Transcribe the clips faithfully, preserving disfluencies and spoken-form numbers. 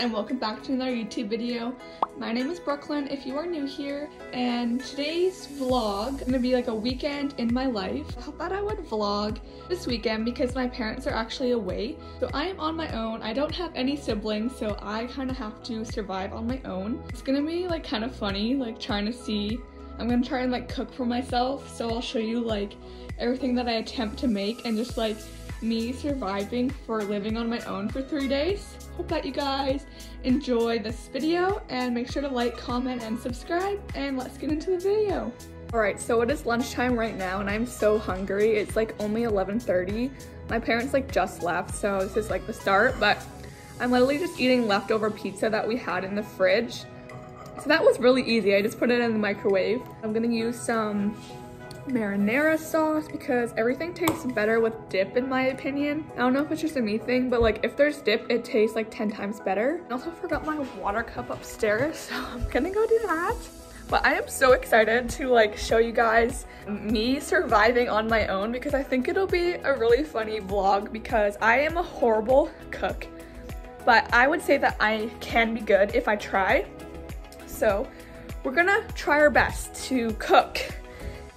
and welcome back to another YouTube video. My name is Brooklyn if you are new here, and today's vlog is gonna be like a weekend in my life. I thought I would vlog this weekend because my parents are actually away, so I am on my own. I don't have any siblings, so I kind of have to survive on my own. It's gonna be like kind of funny, like trying to see. I'm gonna try and like cook for myself, so I'll show you like everything that I attempt to make and just like me surviving for living on my own for three days. Hope that you guys enjoy this video, and make sure to like, comment, and subscribe, and let's get into the video. Alright, so it is lunchtime right now, and I'm so hungry. It's like only eleven thirty. My parents like just left, so this is like the start, but I'm literally just eating leftover pizza that we had in the fridge. So that was really easy. I just put it in the microwave. I'm gonna use some marinara sauce because everything tastes better with dip, in my opinion. I don't know if it's just a me thing, but like if there's dip it tastes like ten times better. I also forgot my water cup upstairs, so I'm gonna go do that. But I am so excited to like show you guys me surviving on my own because I think it'll be a really funny vlog because I am a horrible cook, but I would say that I can be good if I try. So we're gonna try our best to cook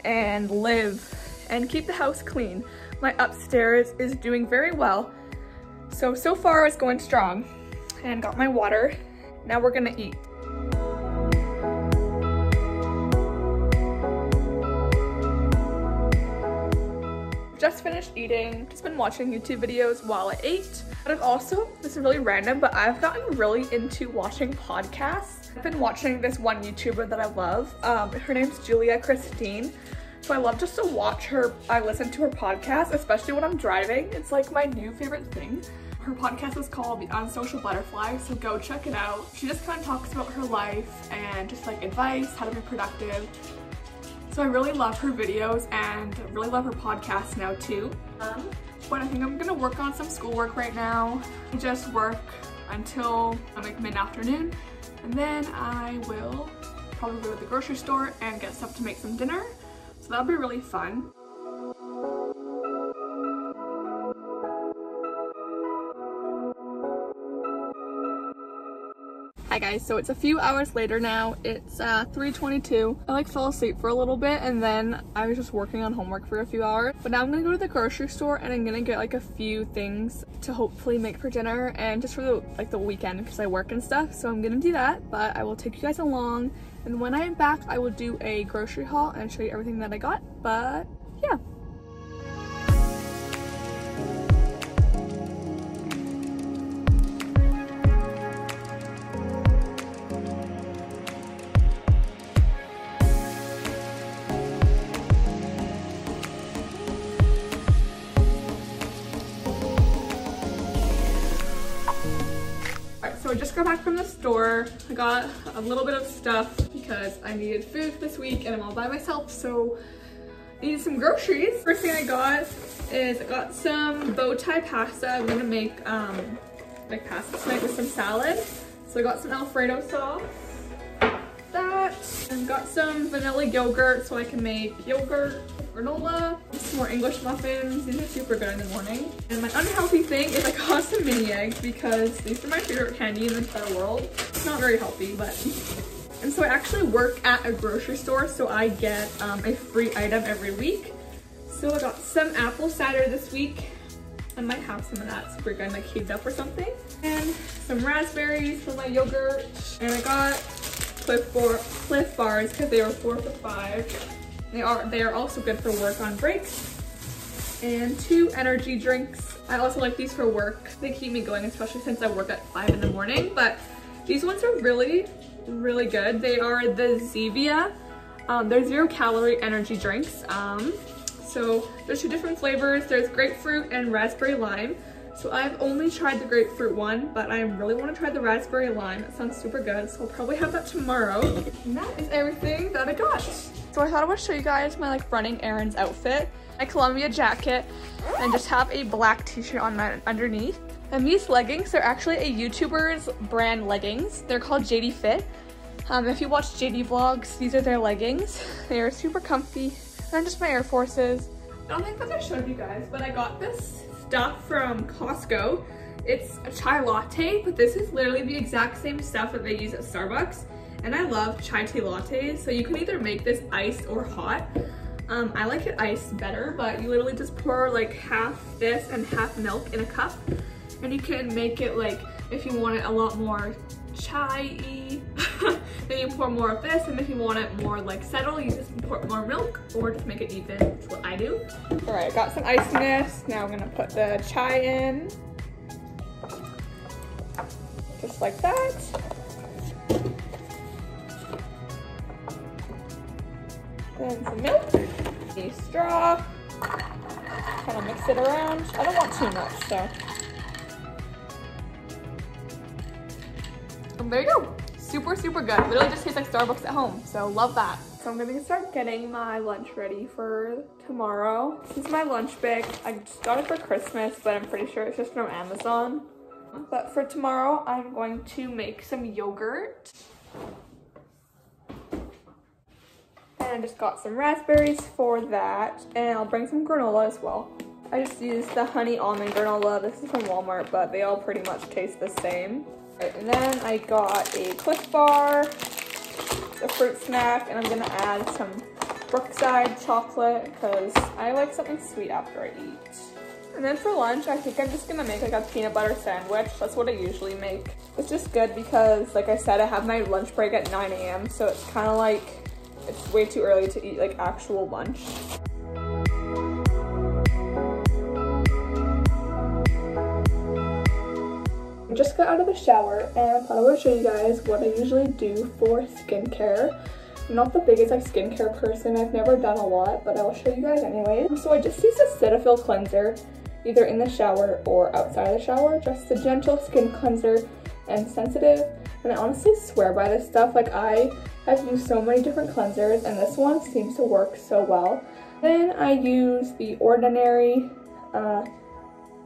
and live and keep the house clean. My upstairs is doing very well. So, so far it's going strong, and got my water. Now we're gonna eat. Just finished eating, just been watching YouTube videos while I ate. But I've also, this is really random, but I've gotten really into watching podcasts. I've been watching this one YouTuber that I love. Um, her name's Julia Christine. So I love just to watch her, I listen to her podcast, especially when I'm driving. It's like my new favorite thing. Her podcast is called The Unsocial Butterfly, so go check it out. She just kind of talks about her life and just like advice, how to be productive. So I really love her videos and really love her podcast now too. Um, but I think I'm gonna work on some schoolwork right now. I just work until like mid-afternoon, and then I will probably go to the grocery store and get stuff to make some dinner. So that'll be really fun. Hi guys, so it's a few hours later now. It's uh, three twenty-two. I like fell asleep for a little bit, and then I was just working on homework for a few hours. But now I'm gonna go to the grocery store and I'm gonna get like a few things to hopefully make for dinner and just for the, like the weekend because I work and stuff. So I'm gonna do that, but I will take you guys along. And when I am back, I will do a grocery haul and show you everything that I got, but yeah. I just got back from the store. I got a little bit of stuff because I needed food this week and I'm all by myself, so I needed some groceries. First thing I got is I got some bow tie pasta. I'm gonna make um, like pasta tonight with some salad. So I got some Alfredo sauce, that. I've got some vanilla yogurt so I can make yogurt granola. Some more English muffins. These are super good in the morning. And my unhealthy thing is I got some mini eggs because these are my favorite candy in the entire world. It's not very healthy, but. And so I actually work at a grocery store, so I get um, a free item every week. So I got some apple cider this week. I might have some of that super good, like heated up or something. And some raspberries for my yogurt. And I got Cliff, bar cliff bars because they were four for five. They are, they are also good for work on breaks. And two energy drinks. I also like these for work. They keep me going, especially since I work at five in the morning. But these ones are really, really good. They are the Zevia. Um, they're zero calorie energy drinks. Um, so there's two different flavors. There's grapefruit and raspberry lime. So I've only tried the grapefruit one, but I really want to try the raspberry lime. That sounds super good. So I'll probably have that tomorrow. And that is everything that I got. So I thought I would show you guys my like running errands outfit. My Columbia jacket, and just have a black t-shirt on my underneath. And these leggings are actually a YouTuber's brand leggings. They're called J D Fit. Um, if you watch J D vlogs, these are their leggings. They are super comfy. And just my Air Forces. I don't think that I showed you guys, but I got this stuff from Costco. It's a chai latte, but this is literally the exact same stuff that they use at Starbucks. And I love chai tea lattes, so you can either make this iced or hot. Um, I like it iced better, but you literally just pour like half this and half milk in a cup. And you can make it like, if you want it a lot more chai-y, then you pour more of this, and if you want it more like settle, you just pour more milk or just make it even. That's what I do. All right, got some ice in this. Now I'm gonna put the chai in. Just like that. Then some milk, a straw, kind of mix it around. I don't want too much, so. And there you go, super, super good. Literally just tastes like Starbucks at home, so love that. So I'm gonna start getting my lunch ready for tomorrow. This is my lunch bag. I just got it for Christmas, but I'm pretty sure it's just from Amazon. But for tomorrow, I'm going to make some yogurt. And I just got some raspberries for that, and I'll bring some granola as well. I just used the honey almond granola. This is from Walmart, but they all pretty much taste the same. Right, and then I got a Clif Bar, a fruit snack, and I'm gonna add some Brookside chocolate because I like something sweet after I eat. And then for lunch, I think I'm just gonna make like a peanut butter sandwich. That's what I usually make. It's just good because, like I said, I have my lunch break at nine A M so it's kind of like, it's way too early to eat like actual lunch. I just got out of the shower and I thought I would show you guys what I usually do for skincare. I'm not the biggest like skincare person, I've never done a lot, but I will show you guys anyway. So I just use a Cetaphil cleanser, either in the shower or outside of the shower. Just a gentle skin cleanser and sensitive. And I honestly swear by this stuff, like I have used so many different cleansers and this one seems to work so well. Then I use The Ordinary, uh,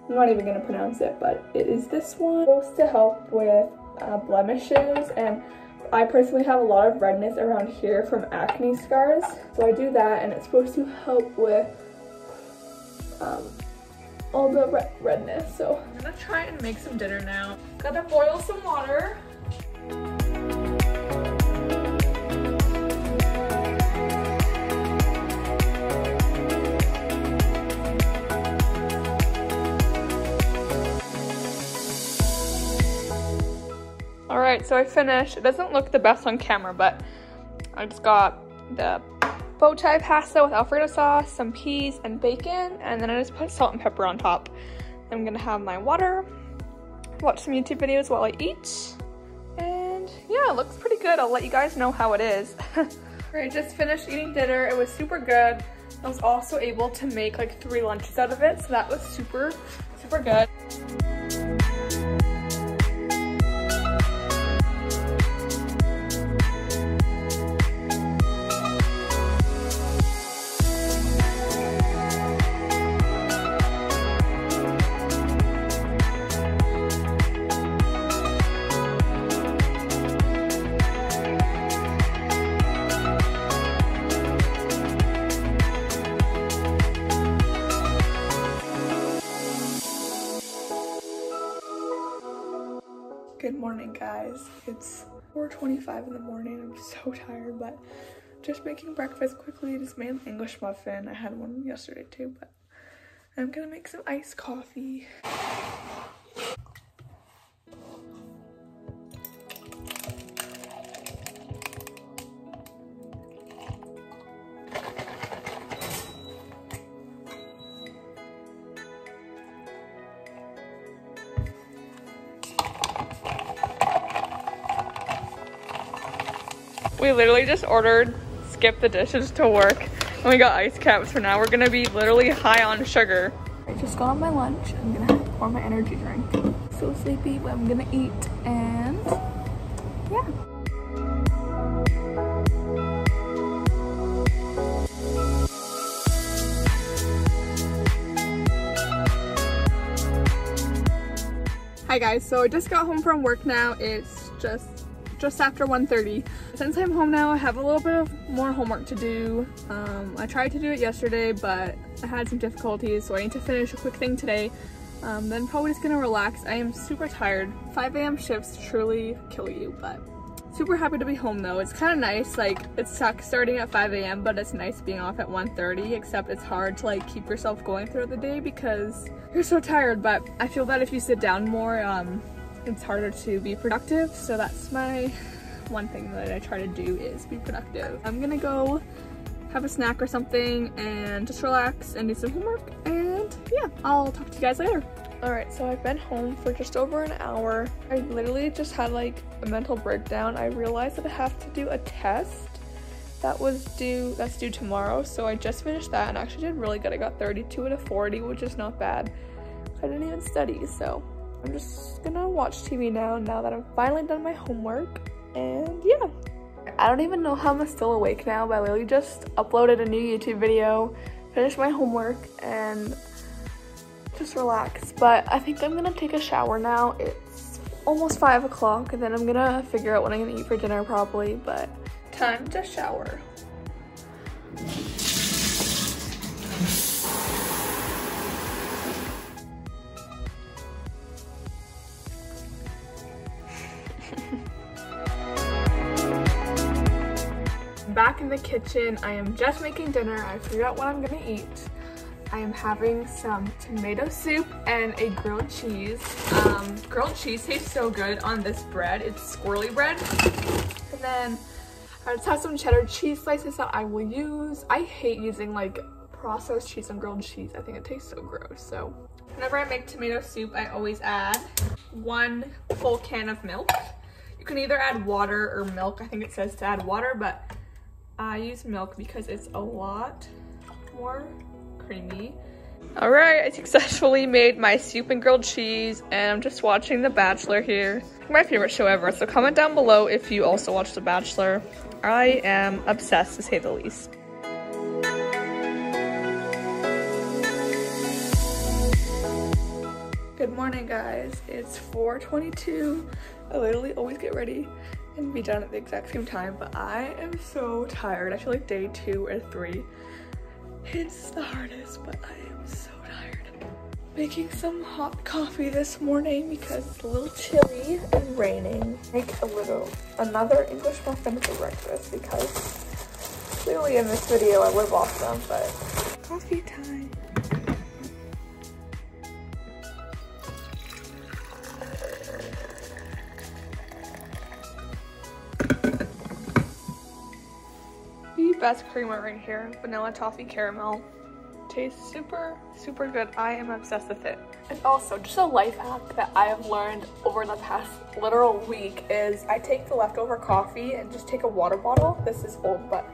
I'm not even going to pronounce it, but it is this one. It's supposed to help with uh, blemishes, and I personally have a lot of redness around here from acne scars. So I do that, and it's supposed to help with um, all the re redness. So I'm going to try and make some dinner now. Gotta boil some water. Alright, so I finished. It doesn't look the best on camera, but I just got the bow tie pasta with Alfredo sauce, some peas and bacon, and then I just put salt and pepper on top. I'm gonna have my water, watch some YouTube videos while I eat, and yeah, it looks pretty good. I'll let you guys know how it is. Alright, just finished eating dinner. It was super good. I was also able to make like three lunches out of it, so that was super, super good. Good morning, guys. It's four twenty-five in the morning. I'm so tired, but just making breakfast quickly. Just made an English muffin. I had one yesterday too, but I'm gonna make some iced coffee. We literally just ordered Skip the Dishes to work, and we got ice caps for now. We're gonna be literally high on sugar. I just got my lunch. I'm gonna pour my energy drink. So sleepy, but I'm gonna eat, and yeah. Hi guys, so I just got home from work now. It's just just after one thirty. Since I'm home now, I have a little bit of more homework to do. Um, I tried to do it yesterday, but I had some difficulties, so I need to finish a quick thing today. Um, then probably just gonna relax. I am super tired. five A M shifts truly kill you, but super happy to be home though. It's kind of nice, like it sucks starting at five A M but it's nice being off at one thirty, except it's hard to like keep yourself going throughout the day because you're so tired. But I feel that if you sit down more, um, it's harder to be productive. So that's my one thing that I try to do, is be productive. I'm gonna go have a snack or something and just relax and do some homework, and yeah, I'll talk to you guys later. Alright, so I've been home for just over an hour. I literally just had like a mental breakdown. I realized that I have to do a test that was due, that's due tomorrow, so I just finished that and actually did really good. I got thirty-two out of forty, which is not bad. I didn't even study, so I'm just gonna watch T V now, now that I've finally done my homework, and yeah. I don't even know how I'm still awake now, but I literally just uploaded a new YouTube video, finished my homework, and just relax. But I think I'm gonna take a shower now. It's almost five o'clock, and then I'm gonna figure out what I'm gonna eat for dinner probably, but time to shower. Back in the kitchen. I am just making dinner. I figured out what I'm gonna eat. I am having some tomato soup and a grilled cheese. Um, grilled cheese tastes so good on this bread. It's squirrely bread. And then I just have some cheddar cheese slices that I will use. I hate using like processed cheese on grilled cheese. I think it tastes so gross. So whenever I make tomato soup, I always add one full can of milk. You can either add water or milk. I think it says to add water, but I use milk because it's a lot more creamy. All right, I successfully made my soup and grilled cheese, and I'm just watching The Bachelor here. My favorite show ever, so comment down below if you also watch The Bachelor. I am obsessed, to say the least. Good morning, guys. It's four twenty-two. I literally always get ready and be done at the exact same time, but I am so tired. I feel like day two or three hits the hardest, but I am so tired. Making some hot coffee this morning because it's a little chilly and raining. Make a little another English muffin for breakfast because clearly in this video I live off them, but coffee time. Best creamer right here, vanilla toffee caramel, tastes super super good. I am obsessed with it. And also just a life hack that I have learned over the past literal week is I take the leftover coffee and just take a water bottle, this is old, but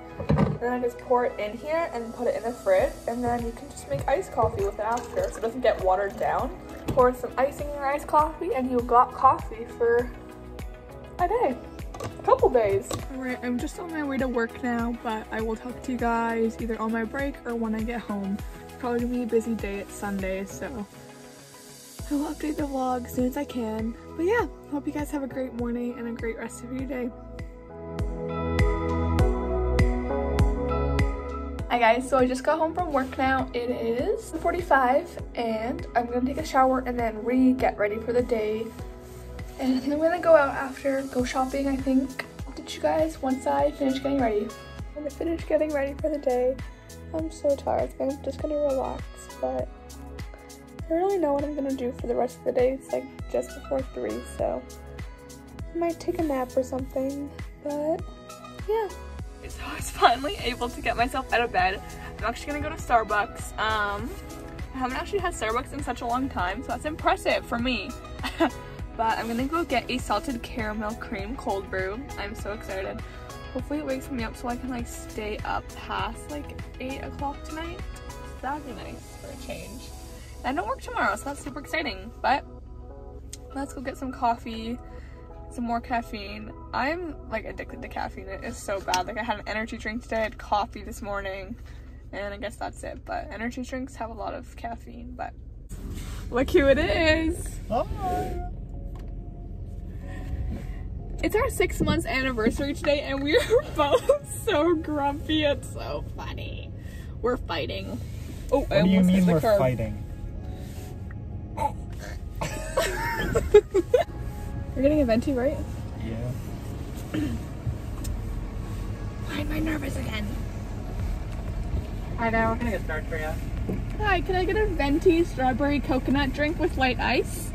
then I just pour it in here and put it in the fridge, and then you can just make iced coffee with it after so it doesn't get watered down. Pour some icing in your iced coffee and you got coffee for a day. A couple days. Alright, I'm just on my way to work now, but I will talk to you guys either on my break or when I get home. It's probably gonna be a busy day. It's Sunday, so I will update the vlog as soon as I can. But yeah, hope you guys have a great morning and a great rest of your day. Hi guys, so I just got home from work now. It is forty-five and I'm gonna take a shower and then re-get ready for the day. And I think I'm gonna go out after, go shopping, I think. I'll get you guys once I finish getting ready. I'm gonna finish getting ready for the day. I'm so tired. I'm just gonna relax, but I don't really know what I'm gonna do for the rest of the day. It's like just before three, so I might take a nap or something, but yeah. So I was finally able to get myself out of bed. I'm actually gonna go to Starbucks. Um, I haven't actually had Starbucks in such a long time, so that's impressive for me. But I'm gonna go get a salted caramel cream cold brew. I'm so excited. Hopefully it wakes me up so I can like stay up past like eight o'clock tonight. That'd be nice for a change. And I don't work tomorrow, so that's super exciting. But let's go get some coffee, some more caffeine. I'm like addicted to caffeine. It is so bad. Like I had an energy drink today, I had coffee this morning, and I guess that's it. But energy drinks have a lot of caffeine, but look who it is. Hi. It's our six months anniversary today, and we are both so grumpy. It's so funny. We're fighting. Oh, what I do almost you mean hit the we're curb. Fighting? Oh. You're getting a venti, right? Yeah. Why am I nervous again? Hi there, we're gonna get started for you. Hi, can I get a venti strawberry coconut drink with light ice?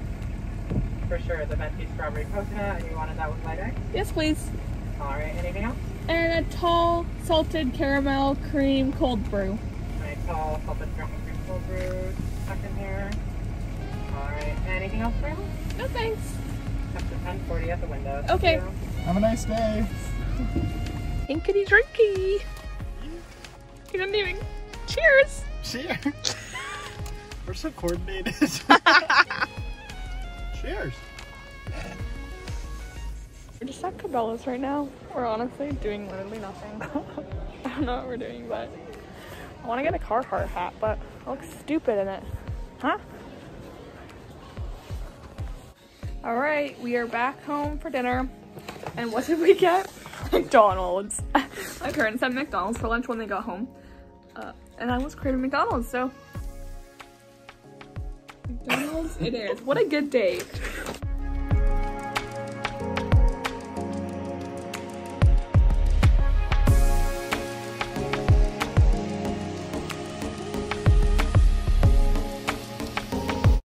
For sure, the venti strawberry coconut, and you wanted that with light ice? Yes, please. Alright, anything else? And a tall salted caramel cream cold brew. A tall salted caramel cream cold brew stuck in there. Alright, anything else for you? No, thanks. Up to ten forty at the window. Okay. Have a nice day. Inkity drinky. You didn't even. Cheers! Cheers! We're so coordinated. Cheers! We're just at Cabela's right now. We're honestly doing literally nothing. I don't know what we're doing, but I want to get a Carhartt hat, but I look stupid in it. Huh? Alright, we are back home for dinner. And what did we get? McDonald's. My parents had McDonald's for lunch when they got home. Uh, and I was craving McDonald's, so. McDonald's it is. What a good day.